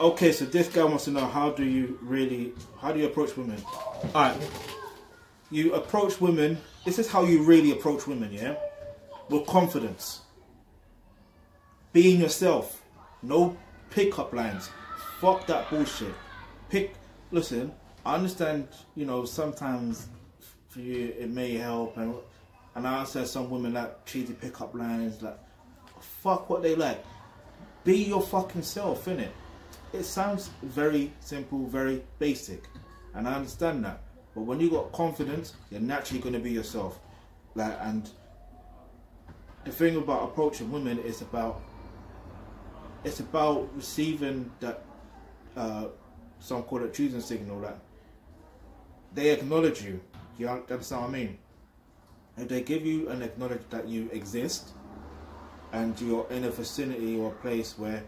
Okay, so this guy wants to know how do you approach women? Alright. You approach women, this is how you really approach women, yeah? With confidence. Being yourself. No pickup lines. Fuck that bullshit. Listen, I understand, you know, sometimes for you it may help, and I understand some women like cheesy pickup lines, like fuck what they like. Be your fucking self, innit? It sounds very simple, very basic, and I understand that. But when you got confidence, you're naturally going to be yourself. Like, and the thing about approaching women is about receiving that, some call it choosing signal, that they acknowledge you. You understand what I mean? If they give you an acknowledge that you exist, and you're in a vicinity or a place where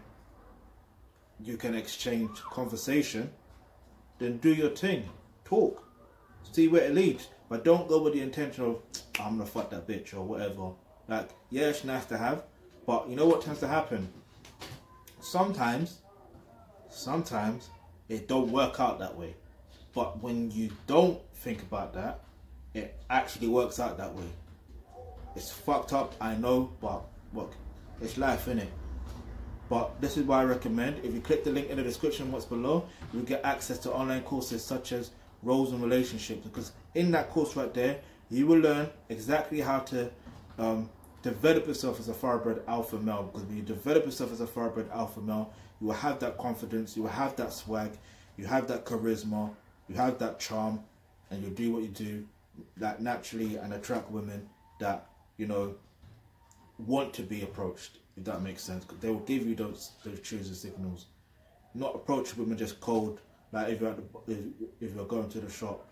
you can exchange conversation, then do your thing, talk, see where it leads. But don't go with the intention of, I'm gonna fuck that bitch or whatever. Like, yeah, it's nice to have, but you know what tends to happen? Sometimes it don't work out that way. But when you don't think about that, it actually works out that way. It's fucked up, I know, but look, it's life, innit? But this is why I recommend, if you click the link in the description what's below, you'll get access to online courses such as Roles and Relationships, because in that course right there, you will learn exactly how to develop yourself as a thoroughbred alpha male. Because when you develop yourself as a thoroughbred alpha male, you will have that confidence, you will have that swag, you have that charisma, you have that charm, and you'll do what you do that naturally and attract women that, you know, want to be approached. If that makes sense, because they will give you those choosing signals. Not approach women just cold, like if you're going to the shop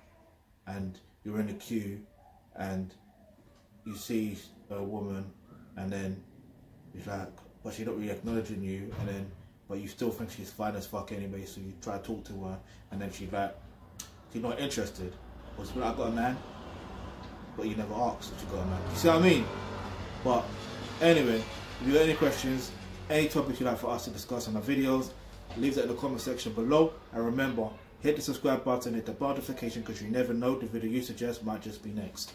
and you're in the queue and you see a woman and then it's like, but she's not really acknowledging you, and then but you still think she's fine as fuck anyway, so you try to talk to her and then she's like, she's not interested. Or she's like, I got a man, but you never asked if you got a man. You see what I mean? But anyway. If you have any questions, any topics you'd like for us to discuss on our videos, leave that in the comment section below. And remember, hit the subscribe button, hit the bell notification, because you never know, the video you suggest might just be next.